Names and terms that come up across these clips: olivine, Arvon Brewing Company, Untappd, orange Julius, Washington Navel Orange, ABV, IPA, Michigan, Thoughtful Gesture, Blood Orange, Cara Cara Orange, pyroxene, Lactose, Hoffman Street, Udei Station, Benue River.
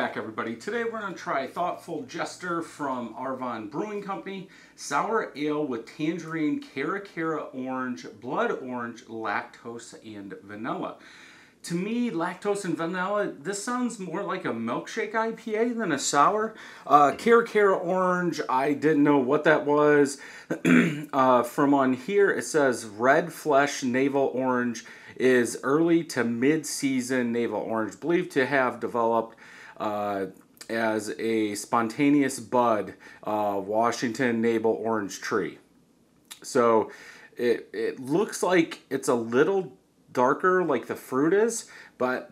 back, everybody. Today we're going to try Thoughtful Gesture from Arvon Brewing Company. Sour ale with tangerine, Cara Cara orange, blood orange, lactose, and vanilla. To me, lactose and vanilla, this sounds more like a milkshake IPA than a sour. Cara Cara orange, I didn't know what that was. From on here, it says red flesh navel orange is early to mid-season navel orange, believed to have developed as a spontaneous bud, Washington Navel Orange tree. So it looks like it's a little darker like the fruit is, but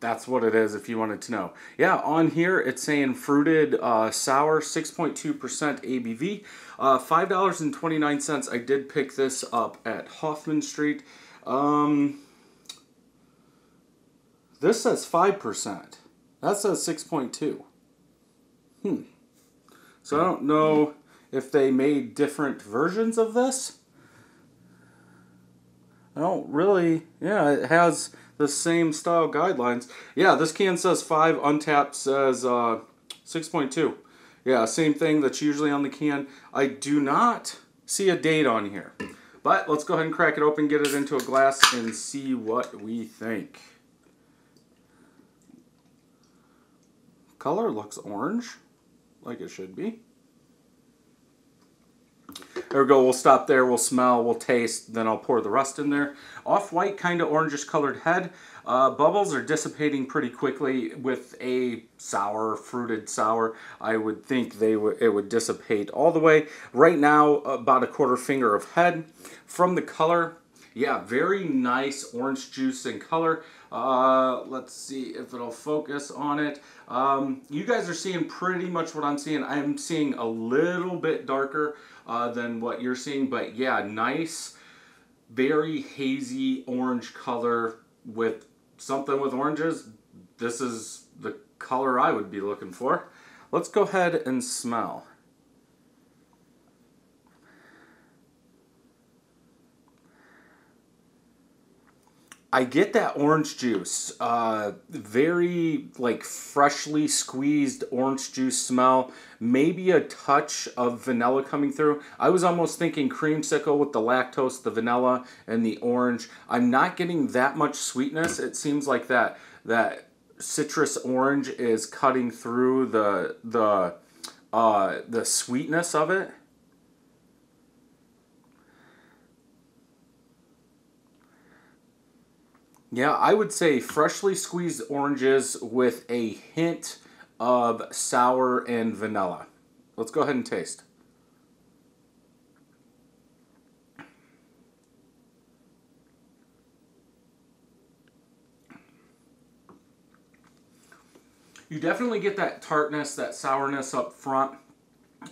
that's what it is if you wanted to know. Yeah, on here it's saying fruited sour, 6.2% ABV, $5.29. I did pick this up at Hoffman Street. This says 5%. That says 6.2. So I don't know if they made different versions of this. I don't really, yeah, it has the same style guidelines. Yeah, this can says 5, Untappd says 6.2. Yeah, same thing that's usually on the can. I do not see a date on here. But let's go ahead and crack it open, get it into a glass, and see what we think. Color looks orange, like it should be. There we go. We'll stop there. We'll smell. We'll taste. Then I'll pour the rest in there. Off-white, kind of orangish colored head. Bubbles are dissipating pretty quickly with a sour, fruited sour. I would think it would dissipate all the way. Right now, about a quarter finger of head. From the color, yeah, very nice orange juice in color. Let's see if it'll focus on it. You guys are seeing pretty much what I'm seeing. I'm seeing a little bit darker than what you're seeing, but yeah, nice, very hazy orange color with something with oranges. This is the color I would be looking for. Let's go ahead and smell. I get that orange juice, very like freshly squeezed orange juice smell, maybe a touch of vanilla coming through. I was almost thinking creamsicle with the lactose, the vanilla, and the orange. I'm not getting that much sweetness. It seems like that citrus orange is cutting through the sweetness of it. Yeah, I would say freshly squeezed oranges with a hint of sour and vanilla. Let's go ahead and taste. You definitely get that tartness, that sourness up front.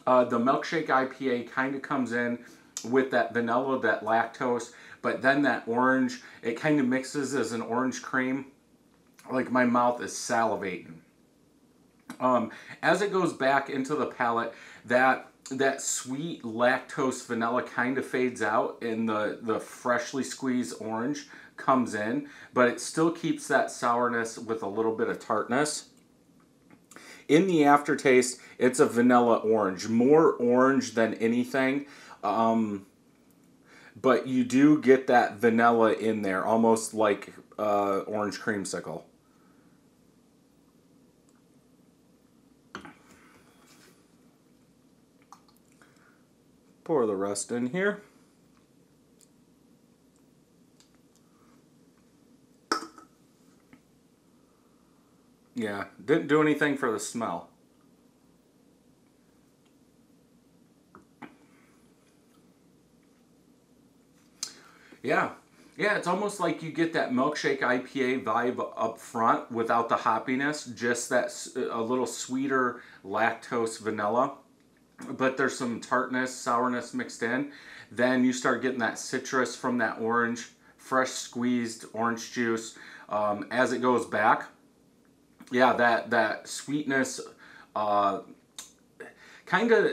The milkshake IPA kind of comes in with that vanilla, that lactose, but then that orange, it kind of mixes as an orange cream. Like my mouth is salivating. As it goes back into the palate, that sweet lactose vanilla kind of fades out and the freshly squeezed orange comes in, but it still keeps that sourness with a little bit of tartness. In the aftertaste, it's a vanilla orange, more orange than anything. But you do get that vanilla in there, almost like orange creamsicle. Pour the rest in here. Yeah, didn't do anything for the smell. Yeah, it's almost like you get that milkshake IPA vibe up front without the hoppiness, just that a little sweeter lactose vanilla. But there's some tartness, sourness mixed in. Then you start getting that citrus from that orange, fresh squeezed orange juice. As it goes back, yeah, that sweetness, kind of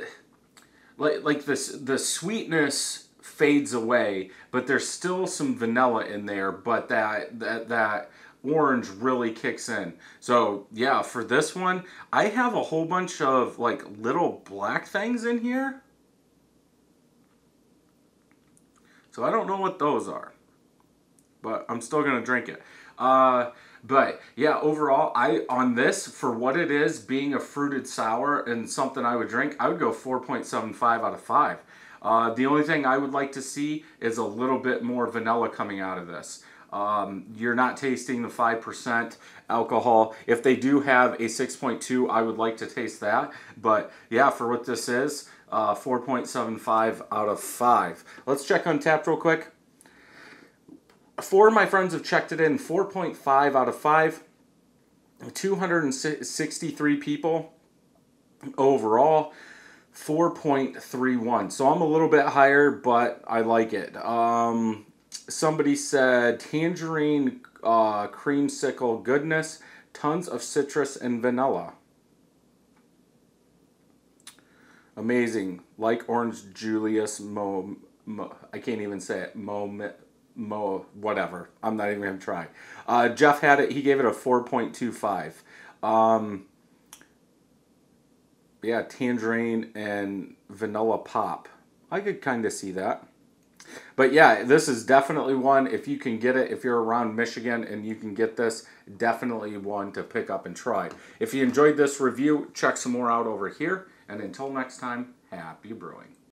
like this, the sweetness fades away, but there's still some vanilla in there, but that orange really kicks in. So yeah, for this one, I have a whole bunch of like little black things in here. So I don't know what those are, but I'm still gonna drink it. But yeah, overall, on this, for what it is, being a fruited sour and something I would drink, I would go 4.75 out of 5. The only thing I would like to see is a little bit more vanilla coming out of this. You're not tasting the 5% alcohol. If they do have a 6.2, I would like to taste that. But yeah, for what this is, 4.75 out of 5. Let's check Untappd real quick. 4 of my friends have checked it in, 4.5 out of 5. 263 people overall, 4.31. So I'm a little bit higher, but I like it. Somebody said tangerine creamsicle goodness, tons of citrus and vanilla. Amazing, like orange Julius I can't even say it. Whatever. I'm not even gonna try. Jeff had it. He gave it a 4.25. Yeah, tangerine and vanilla pop. I could kind of see that. But yeah, this is definitely one, if you can get it, if you're around Michigan and you can get this, definitely one to pick up and try. If you enjoyed this review, check some more out over here. And until next time, happy brewing.